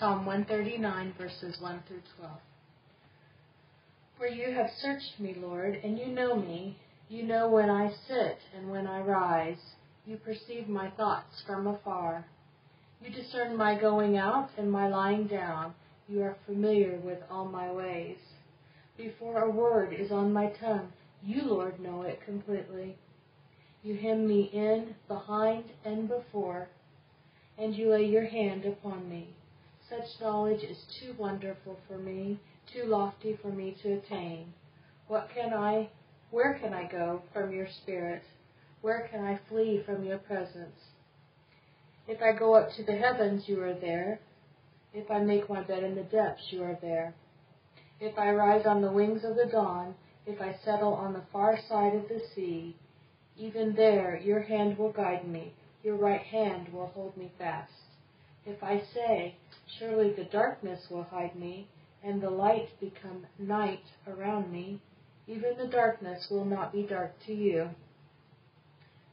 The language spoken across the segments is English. Psalm 139, verses 1 through 12. For you have searched me, Lord, and you know me. You know when I sit and when I rise. You perceive my thoughts from afar. You discern my going out and my lying down. You are familiar with all my ways. Before a word is on my tongue, you, Lord, know it completely. You hem me in, behind, and before, and you lay your hand upon me. Such knowledge is too wonderful for me, too lofty for me to attain. Where can I go from your spirit? Where can I flee from your presence? If I go up to the heavens, you are there. If I make my bed in the depths, you are there. If I rise on the wings of the dawn, if I settle on the far side of the sea, even there your hand will guide me, your right hand will hold me fast. If I say, surely the darkness will hide me, and the light become night around me, even the darkness will not be dark to you.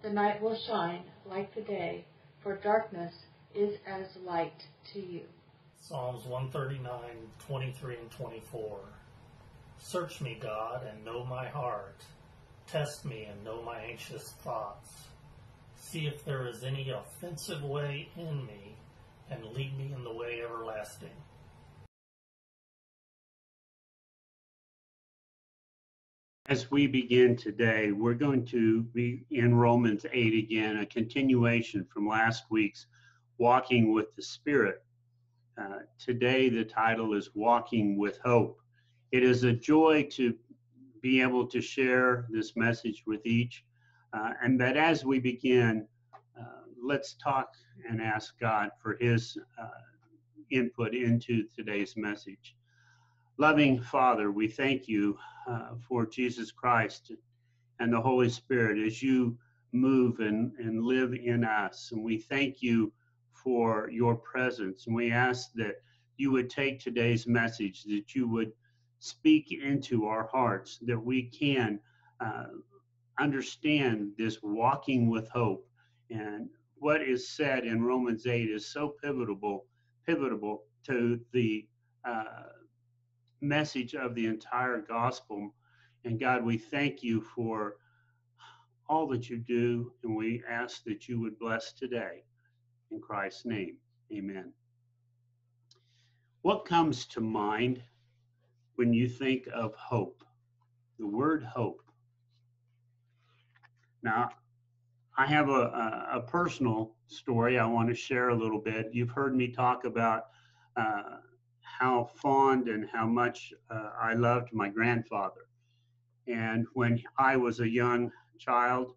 The night will shine like the day, for darkness is as light to you. Psalms 139, 23 and 24. Search me, God, and know my heart. Test me and know my anxious thoughts. See if there is any offensive way in me, and lead me in the way everlasting. As we begin today, we're going to be in Romans 8 again, a continuation from last week's Walking with the Spirit. Today, the title is Walking with Hope. It is a joy to be able to share this message with each, and that as we begin, let's talk and ask God for his input into today's message. Loving Father, we thank you for Jesus Christ and the Holy Spirit as you move and live in us. And we thank you for your presence. And we ask that you would take today's message, that you would speak into our hearts, that we can understand this walking with hope. And what is said in Romans 8 is so pivotal to the message of the entire gospel. And God, we thank you for all that you do, and we ask that you would bless today. In Christ's name, amen. What comes to mind when you think of hope? The word hope. Now, I have a personal story I want to share a little bit. You've heard me talk about how fond and how much I loved my grandfather. And when I was a young child,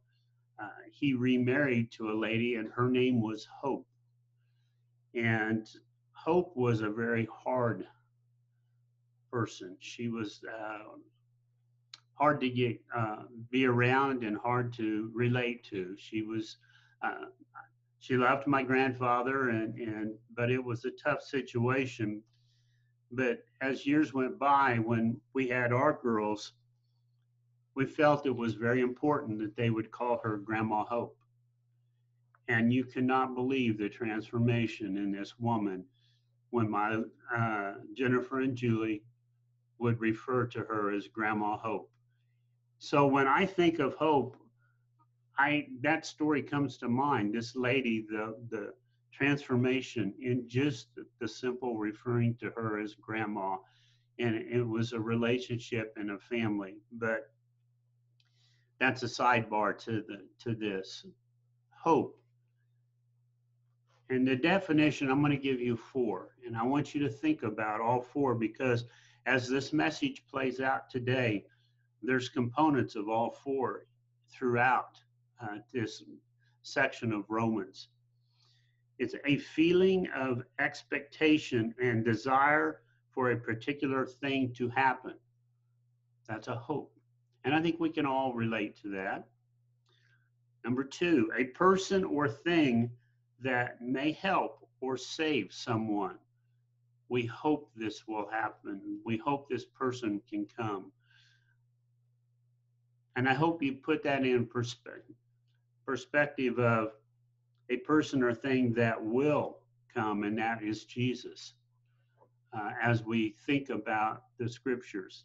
he remarried to a lady and her name was Hope. And Hope was a very hard person. She was hard to get, be around and hard to relate to. She loved my grandfather, but it was a tough situation. But as years went by, when we had our girls, we felt it was very important that they would call her Grandma Hope. And you cannot believe the transformation in this woman when my Jennifer and Julie would refer to her as Grandma Hope. So when I think of hope, that story comes to mind. This lady, the transformation in just the simple referring to her as Grandma, and it was a relationship and a family. But that's a sidebar to this hope. And the definition, I'm going to give you four, and I want you to think about all four, because as this message plays out today, there's components of all four throughout this section of Romans. It's a feeling of expectation and desire for a particular thing to happen. That's a hope. And I think we can all relate to that. Number two, a person or thing that may help or save someone. We hope this will happen. We hope this person can come. And I hope you put that in perspective of a person or thing that will come, and that is Jesus. as we think about the scriptures.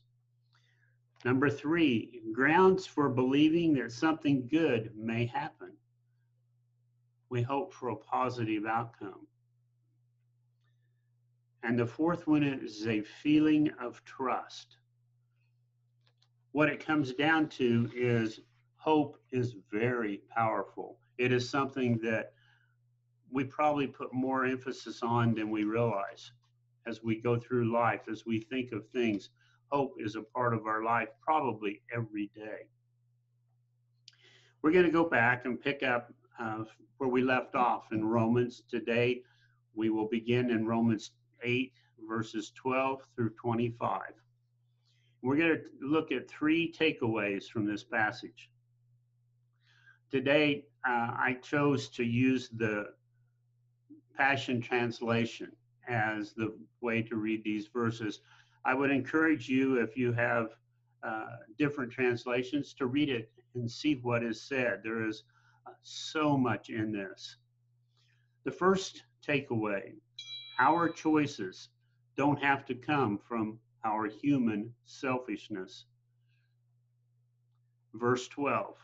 Number three, grounds for believing that something good may happen. We hope for a positive outcome. And the fourth one is a feeling of trust. What it comes down to is hope is very powerful. It is something that we probably put more emphasis on than we realize as we go through life, as we think of things. Hope is a part of our life probably every day. We're going to go back and pick up where we left off in Romans. Today we will begin in Romans 8 verses 12 through 25. We're going to look at three takeaways from this passage. Today I chose to use the Passion Translation as the way to read these verses. I would encourage you, if you have different translations, to read it and see what is said. There is so much in this. The first takeaway, our choices don't have to come from our human selfishness. Verse 12,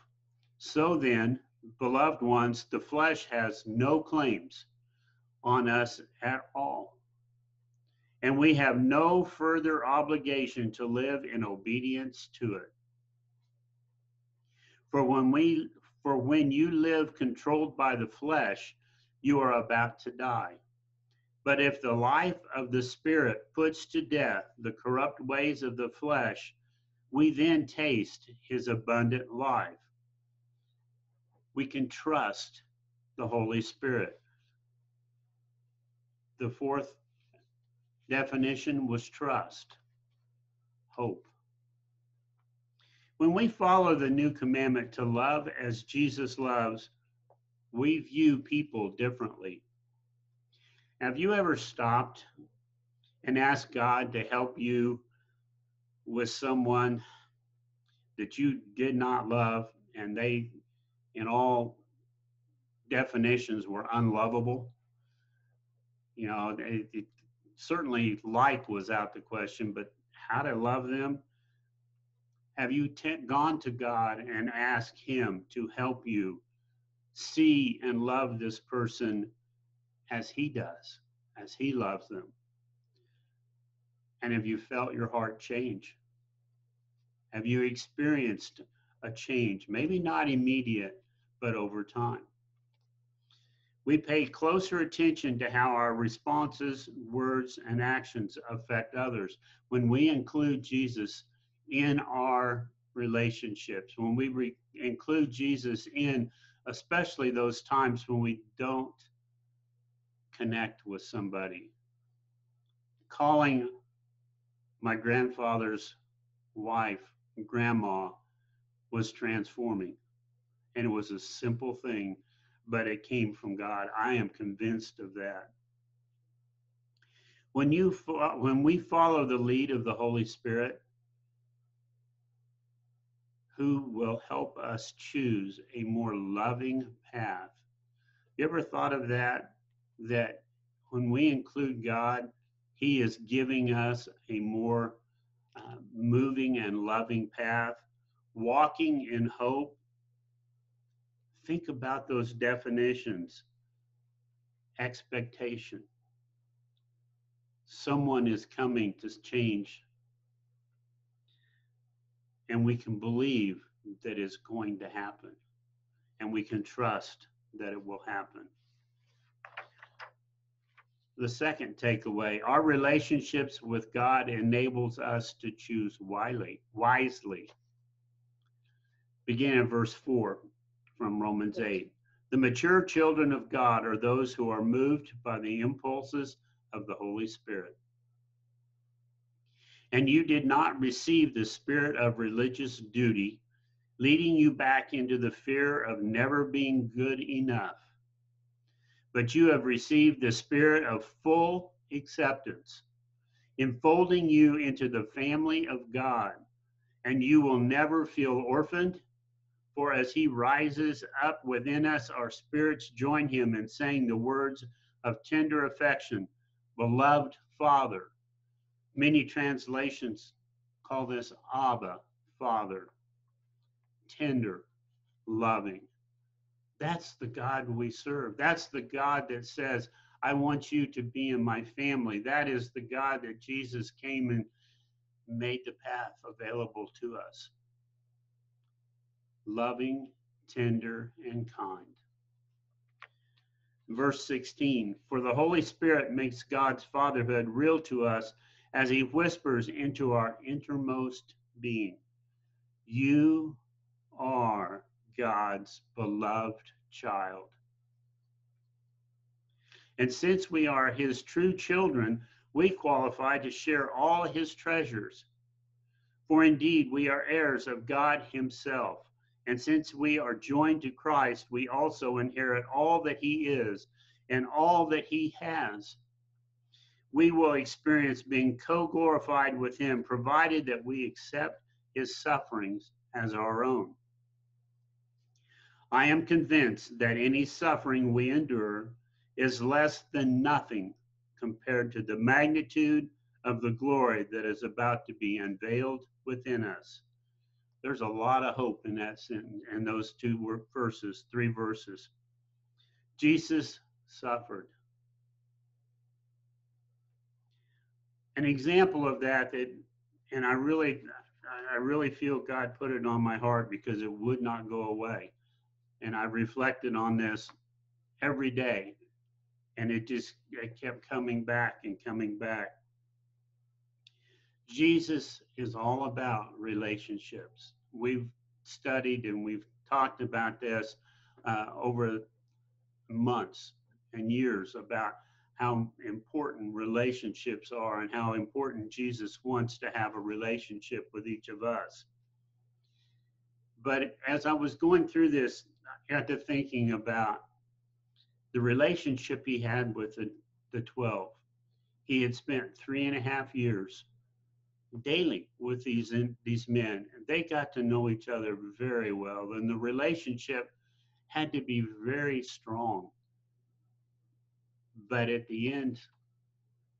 so then, beloved ones, the flesh has no claims on us at all. And we have no further obligation to live in obedience to it. For when you live controlled by the flesh, you are about to die. But if the life of the Spirit puts to death the corrupt ways of the flesh, we then taste his abundant life. We can trust the Holy Spirit. The fourth definition was trust, hope. When we follow the new commandment to love as Jesus loves, we view people differently. Have you ever stopped and asked God to help you with someone that you did not love and they, in all definitions, were unlovable? You know, certainly like was out the question, but how to love them? Have you gone to God and asked him to help you see and love this person as he does, as he loves them? And have you felt your heart change? Have you experienced a change? Maybe not immediate, but over time. We pay closer attention to how our responses, words, and actions affect others. When we include Jesus in our relationships, when we include Jesus in especially those times when we don't connect with somebody. Calling my grandfather's wife grandma was transforming, and it was a simple thing, but it came from God. I am convinced of that. When we follow the lead of the Holy Spirit, who will help us choose a more loving path. You ever thought of that? That when we include God, he is giving us a more moving and loving path, walking in hope. Think about those definitions. Expectation. Someone is coming to change, and we can believe that it's going to happen, and we can trust that it will happen. The second takeaway, our relationships with God enables us to choose wisely. Begin in verse 4. From Romans 8. The mature children of God are those who are moved by the impulses of the Holy Spirit. And you did not receive the spirit of religious duty, leading you back into the fear of never being good enough. But you have received the spirit of full acceptance, enfolding you into the family of God, and you will never feel orphaned. For as he rises up within us, our spirits join him in saying the words of tender affection, beloved Father, Many translations call this Abba, Father, tender, loving. That's the God we serve. That's the God that says, I want you to be in my family. That is the God that Jesus came and made the path available to us. Loving, tender, and kind. Verse 16, for the Holy Spirit makes God's fatherhood real to us as he whispers into our innermost being. You are God's beloved child. And since we are his true children, we qualify to share all his treasures. For indeed, we are heirs of God himself. And since we are joined to Christ, we also inherit all that he is and all that he has. We will experience being co-glorified with him, provided that we accept his sufferings as our own. I am convinced that any suffering we endure is less than nothing compared to the magnitude of the glory that is about to be unveiled within us. There's a lot of hope in that sentence, and those two verses, three verses. Jesus suffered. An example of that, and I really feel God put it on my heart because it would not go away. And I reflected on this every day, and it kept coming back and coming back. Jesus is all about relationships. We've studied and we've talked about this over months and years about how important relationships are and how important Jesus wants to have a relationship with each of us. But as I was going through this, I got to thinking about the relationship he had with the 12. He had spent 3.5 years daily with these men. They got to know each other very well, and the relationship had to be very strong. But at the end,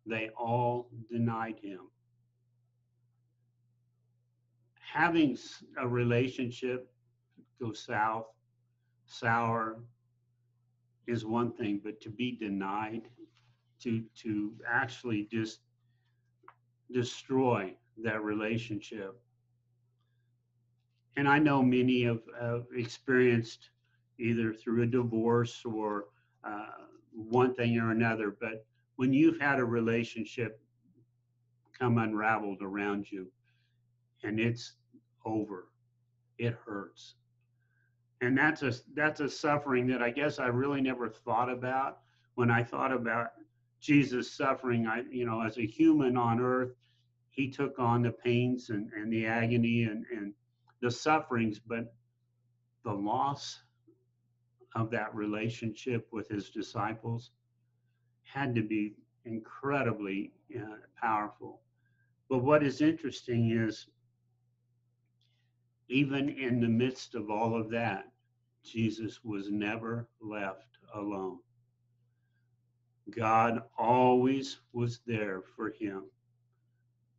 they all denied him. Having a relationship go south, sour, is one thing, but to be denied, to actually just destroy that relationship. And I know many have experienced either through a divorce or one thing or another, but when you've had a relationship come unraveled around you and it's over, it hurts. And that's a suffering that I guess I really never thought about. When I thought about Jesus suffering, as a human on earth, he took on the pains and the agony and the sufferings, but the loss of that relationship with his disciples had to be incredibly powerful. But what is interesting is, even in the midst of all of that, Jesus was never left alone. God always was there for him.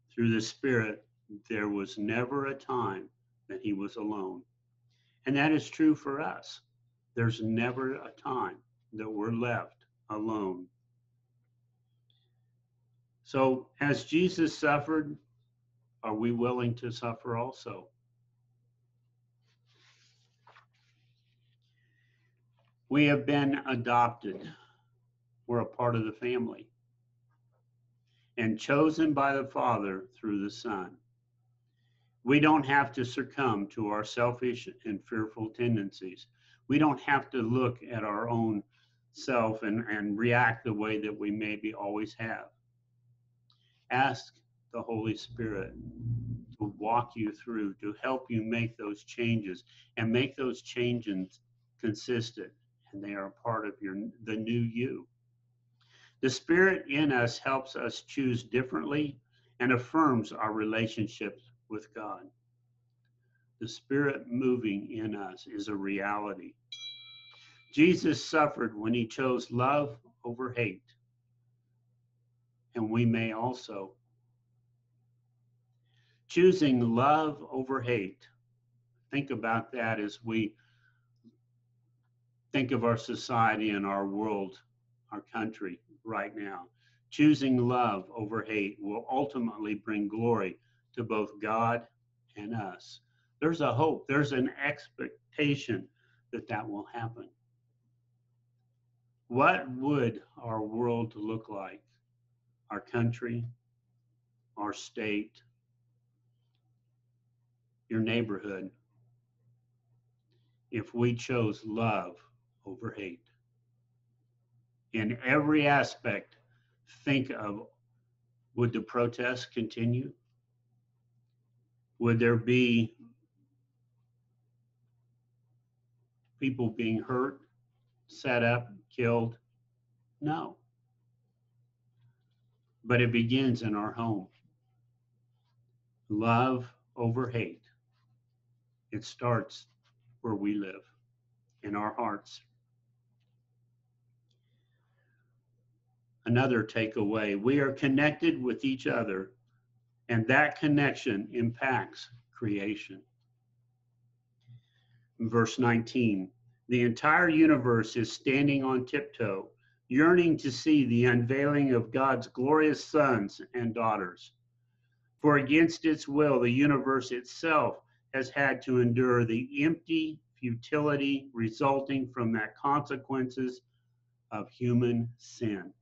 Through the Spirit, there was never a time that he was alone. And that is true for us. There's never a time that we're left alone. So as Jesus suffered, are we willing to suffer also? We have been adopted. We're a part of the family and chosen by the Father through the Son. We don't have to succumb to our selfish and fearful tendencies. We don't have to look at our own self and react the way that we maybe always have. Ask the Holy Spirit to walk you through, to help you make those changes, and make those changes consistent, and they are a part of the new you. The Spirit in us helps us choose differently and affirms our relationships with God. The Spirit moving in us is a reality. Jesus suffered when he chose love over hate. And we may also choosing love over hate. Think about that as we think of our society and our world, our country right now. Choosing love over hate will ultimately bring glory to both God and us. There's a hope, there's an expectation that that will happen. What would our world look like? Our country, our state, your neighborhood, if we chose love over hate. In every aspect, think of, would the protests continue? Would there be people being hurt, set up, killed? No. But it begins in our home. Love over hate. It starts where we live, in our hearts. Another takeaway, we are connected with each other, and that connection impacts creation. In verse 19, the entire universe is standing on tiptoe, yearning to see the unveiling of God's glorious sons and daughters. For against its will, the universe itself has had to endure the empty futility resulting from the consequences of human sin.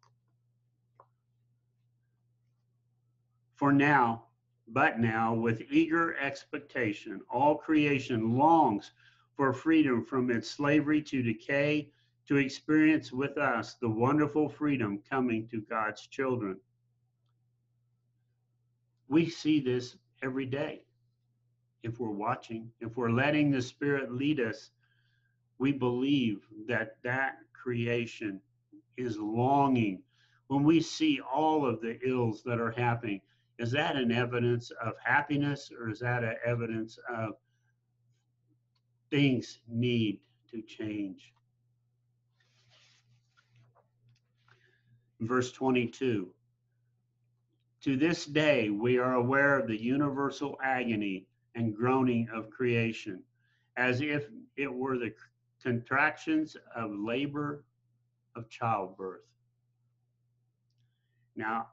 For now, but now, with eager expectation, all creation longs for freedom from its slavery to decay, to experience with us the wonderful freedom coming to God's children. We see this every day. If we're watching, if we're letting the Spirit lead us, we believe that that creation is longing. When we see all of the ills that are happening, is that an evidence of happiness, or is that an evidence of things need to change? Verse 22, to this day we are aware of the universal agony and groaning of creation, as if it were the contractions of labor, of childbirth. Now,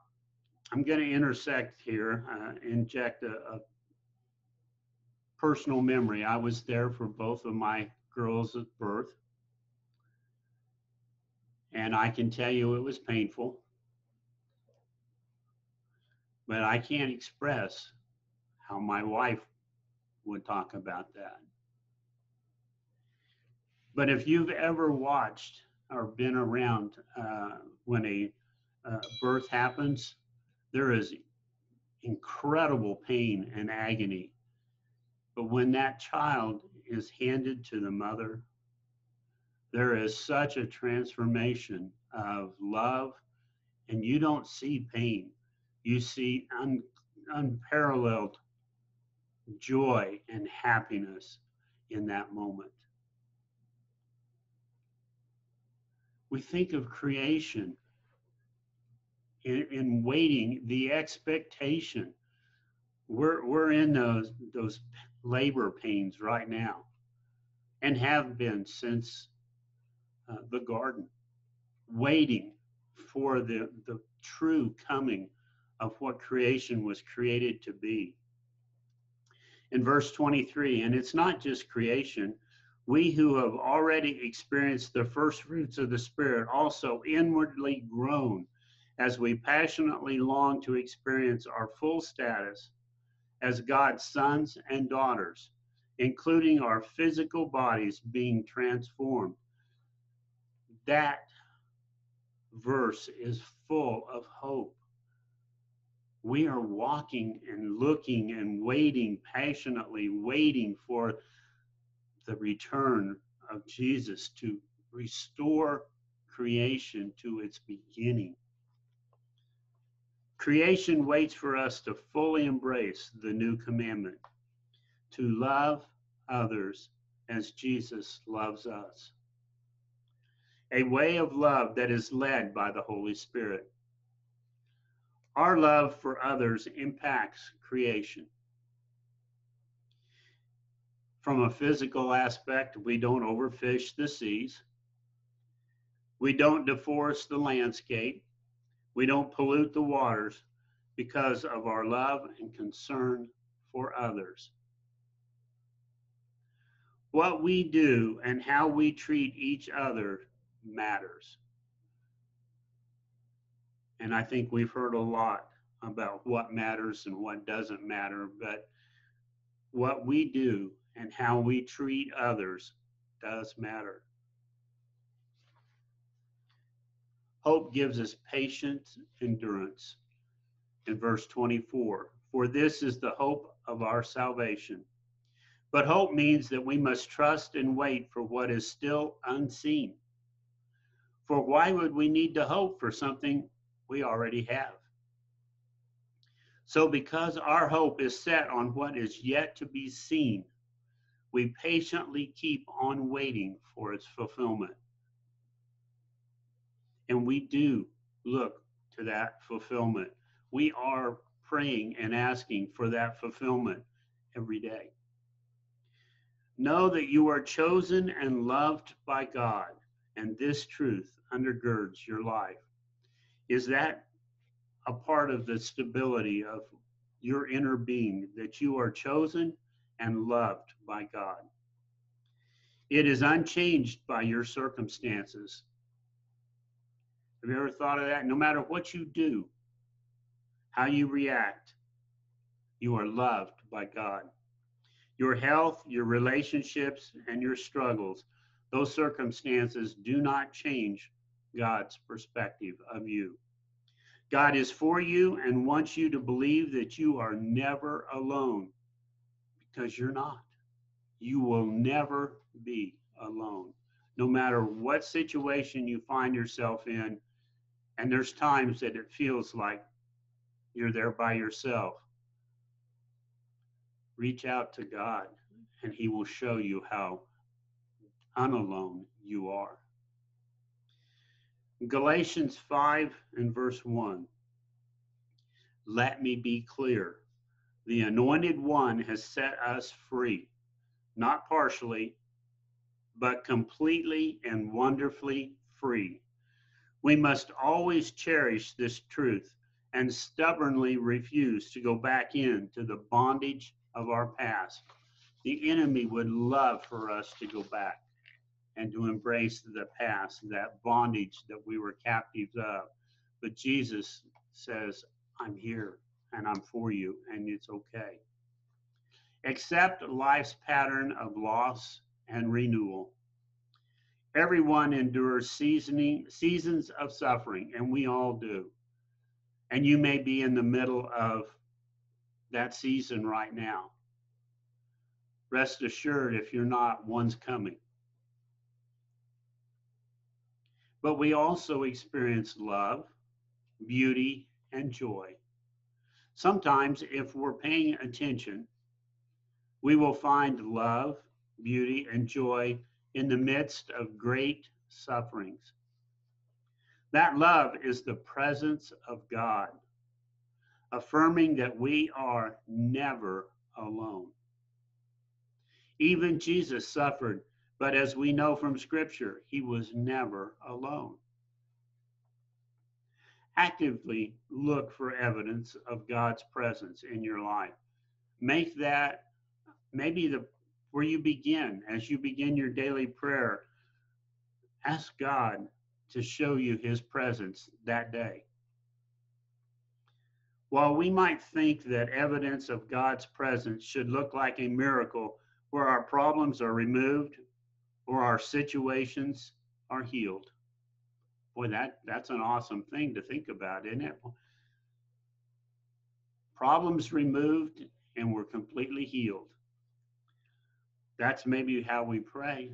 I'm going to intersect here, inject a personal memory. I was there for both of my girls at birth, and I can tell you it was painful, but I can't express how my wife would talk about that. But if you've ever watched or been around when a birth happens, there is incredible pain and agony. But when that child is handed to the mother, there is such a transformation of love, and you don't see pain. You see unparalleled joy and happiness in that moment. We think of creation in waiting, the expectation. We're in those labor pains right now, and have been since the garden, waiting for the true coming of what creation was created to be. In verse 23, and it's not just creation, we who have already experienced the first fruits of the Spirit also inwardly groan as we passionately long to experience our full status as God's sons and daughters, including our physical bodies being transformed. That verse is full of hope. We are walking and looking and waiting, passionately waiting for the return of Jesus to restore creation to its beginning. Creation waits for us to fully embrace the new commandment, to love others as Jesus loves us. A way of love that is led by the Holy Spirit. Our love for others impacts creation. From a physical aspect, we don't overfish the seas. We don't deforest the landscape. We don't pollute the waters because of our love and concern for others. What we do and how we treat each other matters. And I think we've heard a lot about what matters and what doesn't matter, but what we do and how we treat others does matter. Hope gives us patient endurance. In verse 24, for this is the hope of our salvation. But hope means that we must trust and wait for what is still unseen. For why would we need to hope for something we already have? So because our hope is set on what is yet to be seen, we patiently keep on waiting for its fulfillment. And we do look to that fulfillment. We are praying and asking for that fulfillment every day. Know that you are chosen and loved by God, and this truth undergirds your life. Is that a part of the stability of your inner being, that you are chosen and loved by God? It is unchanged by your circumstances. Have you ever thought of that? No matter what you do, how you react, you are loved by God. Your health, your relationships, and your struggles, those circumstances do not change God's perspective of you. God is for you and wants you to believe that you are never alone, because you're not. You will never be alone, no matter what situation you find yourself in. And there's times that it feels like you're there by yourself. Reach out to God, and he will show you how unalone you are. Galatians 5 and verse 1. Let me be clear. The Anointed One has set us free, not partially, but completely and wonderfully free. We must always cherish this truth and stubbornly refuse to go back into the bondage of our past. The enemy would love for us to go back and to embrace the past, that bondage that we were captives of. But Jesus says, I'm here and I'm for you, and it's okay. Accept life's pattern of loss and renewal. Everyone endures seasons of suffering, and we all do. And you may be in the middle of that season right now. Rest assured, if you're not, one's coming. But we also experience love, beauty, and joy. Sometimes, if we're paying attention, we will find love, beauty, and joy in the midst of great sufferings. That love is the presence of God, affirming that we are never alone. Even Jesus suffered, but as we know from Scripture, he was never alone. Actively look for evidence of God's presence in your life. Make that maybe where you begin, as you begin your daily prayer, ask God to show you his presence that day. While we might think that evidence of God's presence should look like a miracle where our problems are removed or our situations are healed. Boy, that's an awesome thing to think about, isn't it? Problems removed and we're completely healed. That's maybe how we pray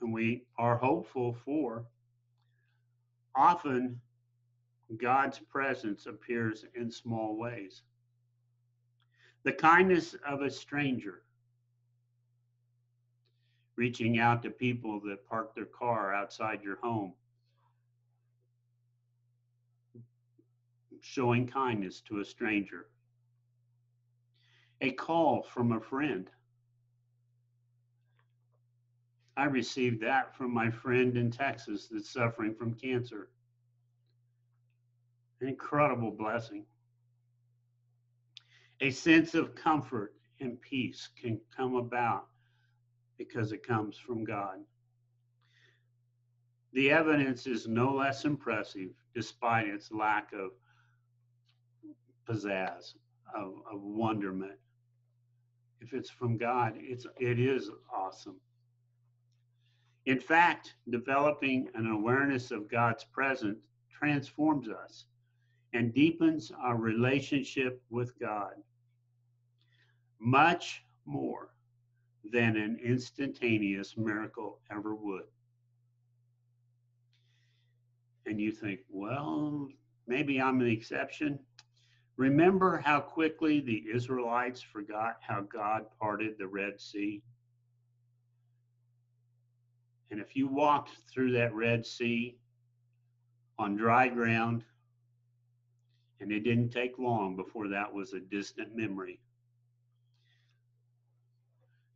and we are hopeful for. Often, God's presence appears in small ways. The kindness of a stranger, reaching out to people that park their car outside your home, showing kindness to a stranger. A call from a friend, I received that from my friend in Texas that's suffering from cancer. An incredible blessing. A sense of comfort and peace can come about because it comes from God. The evidence is no less impressive despite its lack of pizzazz, of wonderment. If it's from God, it is awesome. In fact, developing an awareness of God's presence transforms us and deepens our relationship with God much more than an instantaneous miracle ever would. And you think, well, maybe I'm an exception. Remember how quickly the Israelites forgot how God parted the Red Sea? And if you walked through that Red Sea on dry ground, and it didn't take long before that was a distant memory.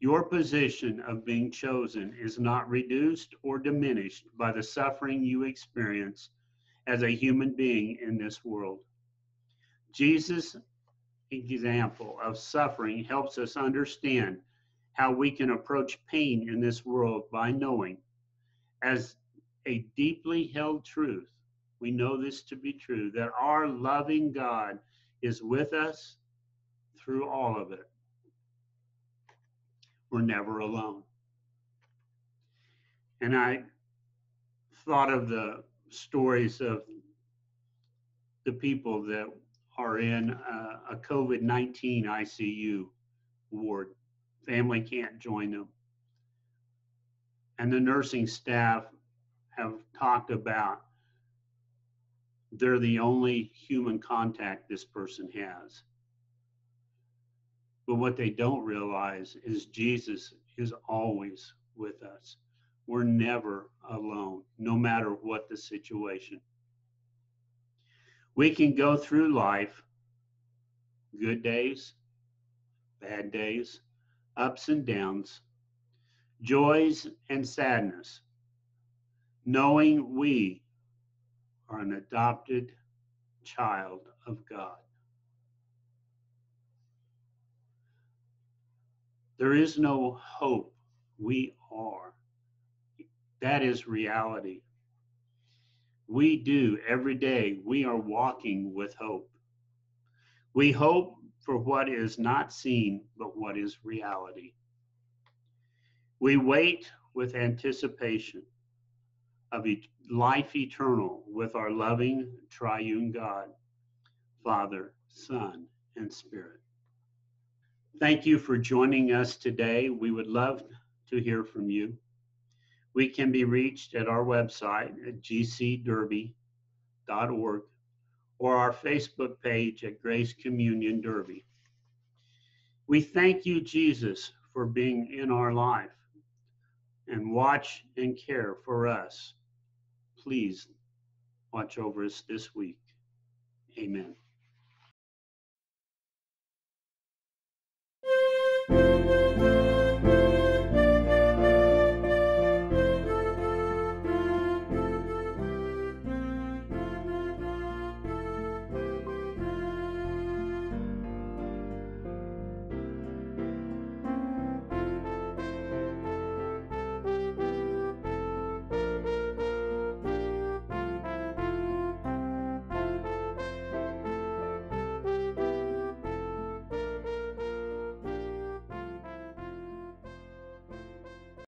Your position of being chosen is not reduced or diminished by the suffering you experience as a human being in this world. Jesus' example of suffering helps us understand how we can approach pain in this world by knowing, as a deeply held truth, we know this to be true, that our loving God is with us through all of it. We're never alone. And I thought of the stories of the people that are in a COVID-19 ICU ward. Family can't join them. And the nursing staff have talked about they're the only human contact this person has. But what they don't realize is Jesus is always with us. We're never alone, no matter what the situation. We can go through life, good days, bad days, ups and downs, joys and sadness, knowing we are an adopted child of God. There is no hope. We are. That is reality. We do every day. We are walking with hope. We hope for what is not seen, but what is reality. We wait with anticipation of life eternal with our loving triune God, Father, Son, and Spirit. Thank you for joining us today. We would love to hear from you. We can be reached at our website at gcderby.org or our Facebook page at Grace Communion Derby. We thank you, Jesus, for being in our life and watch and care for us. Please watch over us this week. Amen.